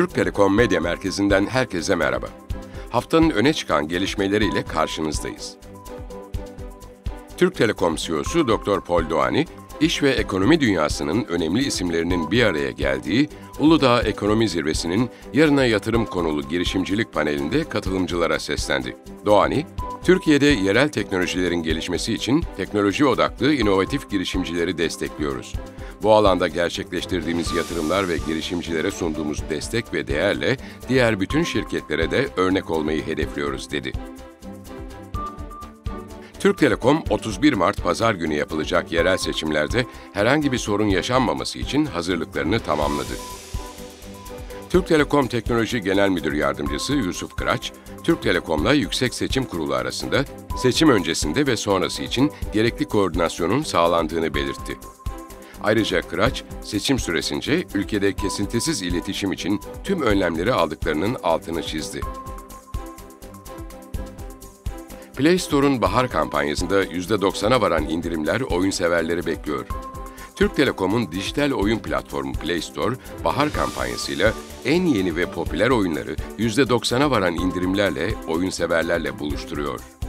Türk Telekom Medya Merkezi'nden herkese merhaba. Haftanın öne çıkan gelişmeleriyle karşınızdayız. Türk Telekom CEO'su Dr. Paul Doany, iş ve ekonomi dünyasının önemli isimlerinin bir araya geldiği Uludağ Ekonomi Zirvesi'nin yarına yatırım konulu girişimcilik panelinde katılımcılara seslendi. Doany, Türkiye'de yerel teknolojilerin gelişmesi için teknoloji odaklı inovatif girişimcileri destekliyoruz. Bu alanda gerçekleştirdiğimiz yatırımlar ve girişimcilere sunduğumuz destek ve değerle diğer bütün şirketlere de örnek olmayı hedefliyoruz, dedi. Türk Telekom, 31 Mart Pazar günü yapılacak yerel seçimlerde herhangi bir sorun yaşanmaması için hazırlıklarını tamamladı. Türk Telekom Teknoloji Genel Müdür Yardımcısı Yusuf Kıraç, Türk Telekom'la Yüksek Seçim Kurulu arasında seçim öncesinde ve sonrası için gerekli koordinasyonun sağlandığını belirtti. Ayrıca Kıraç, seçim süresince ülkede kesintisiz iletişim için tüm önlemleri aldıklarının altını çizdi. Play Store'un bahar kampanyasında %90'a varan indirimler oyun severleri bekliyor. Türk Telekom'un dijital oyun platformu Play Store, bahar kampanyasıyla en yeni ve popüler oyunları %90'a varan indirimlerle oyun severlerle buluşturuyor.